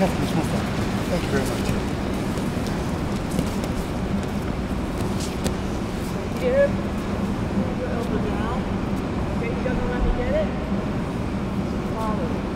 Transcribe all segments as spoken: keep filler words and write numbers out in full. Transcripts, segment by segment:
carefully, it's not fun. Thank you very much. Here, put your elbow down. Okay, you don't let me get it? Follow.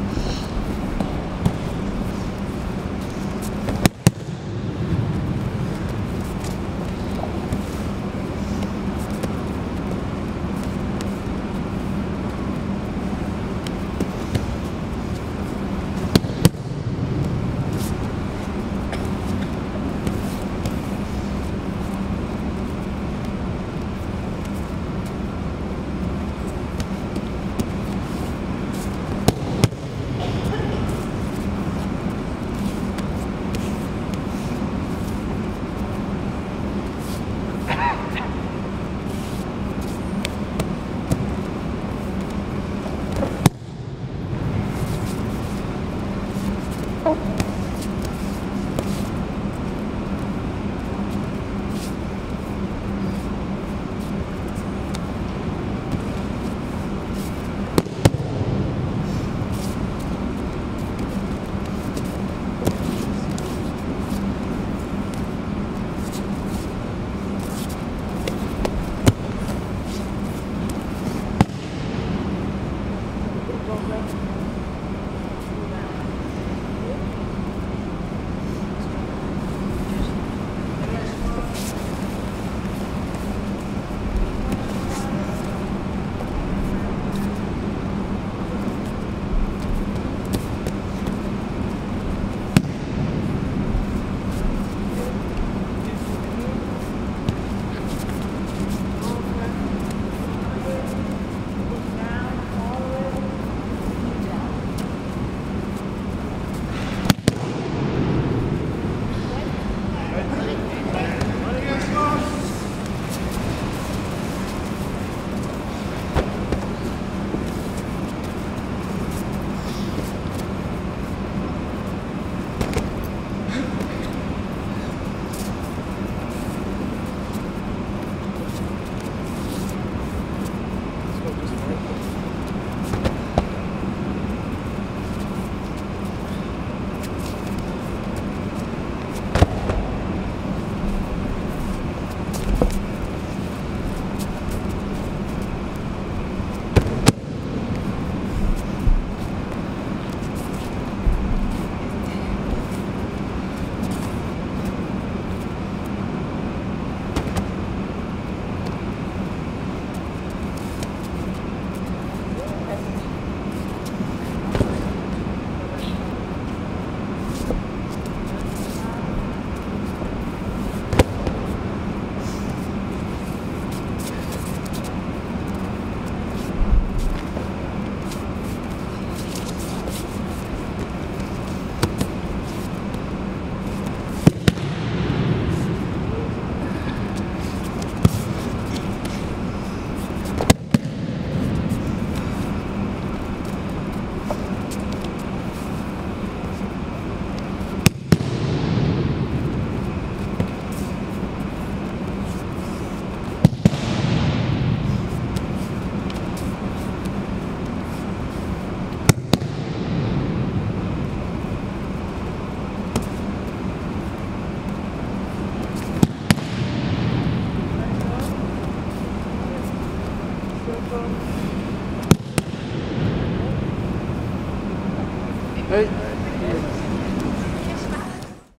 Hey.